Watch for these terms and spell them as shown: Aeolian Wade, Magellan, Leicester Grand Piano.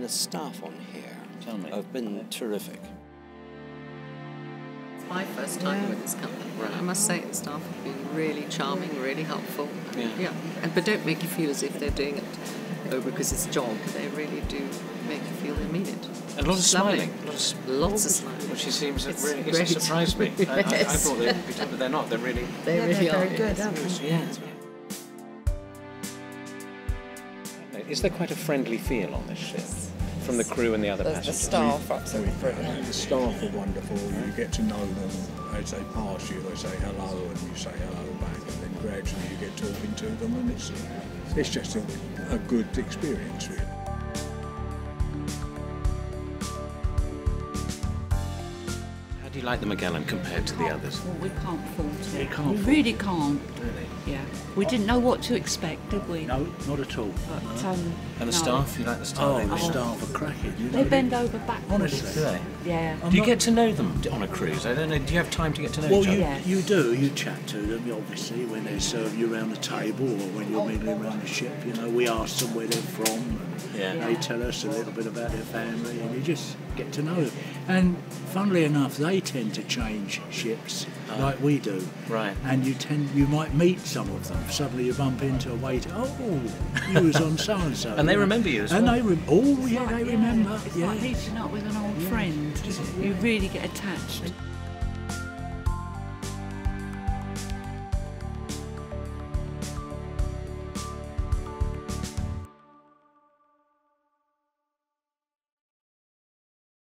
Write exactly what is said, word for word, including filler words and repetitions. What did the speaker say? the staff on here Tell me. have been terrific. It's my first time yeah. with this company, right. I must say the staff have been really charming, really helpful. Yeah. yeah. And, but don't make you feel as if they're doing it oh, because it's a job. They really do make you feel they mean it. And a lot of smiling. Lots, lots of smiling. Which seems it's really great. It's surprised me. yes. I, I, I thought they would be done, but they're not. They're really, they yeah, really they're are. Very good, yes. aren't they? Yeah. Is there quite a friendly feel on this ship from the crew and the other the, passengers? The staff, absolutely brilliant. The staff are wonderful. You get to know them. As they pass you, they say hello, and you say hello back, and then gradually you get talking to them, and it's it's just a, a good experience, really. How do you like the Magellan compared to the others? Well, we can't fault it. We can't. We really can't. Really. Yeah, we didn't know what to expect, did we? No, not at all. But, um, and the no. staff, you like the staff? Oh, the oh. staff are cracking. You they know, bend over backwards. Honestly, do they? Yeah. I'm do you get to know them on a cruise? I don't know. Do you have time to get to know well, each other? Well, you, you do. You chat to them, obviously, when they serve you around the table or when you're oh, mingling around the ship. You know, we ask them where they're from. Yeah. They tell us a little bit about their family, and you just get to know them. And funnily enough, they tend to change ships oh. like we do. Right. And you tend, you might meet some of them. Suddenly, you bump into a waiter. Oh, you was on so and so. And they remember you as and well. And they oh it's yeah, like, they yeah, remember. It's yeah. like meeting up with an old yeah. friend. Just, you really get attached.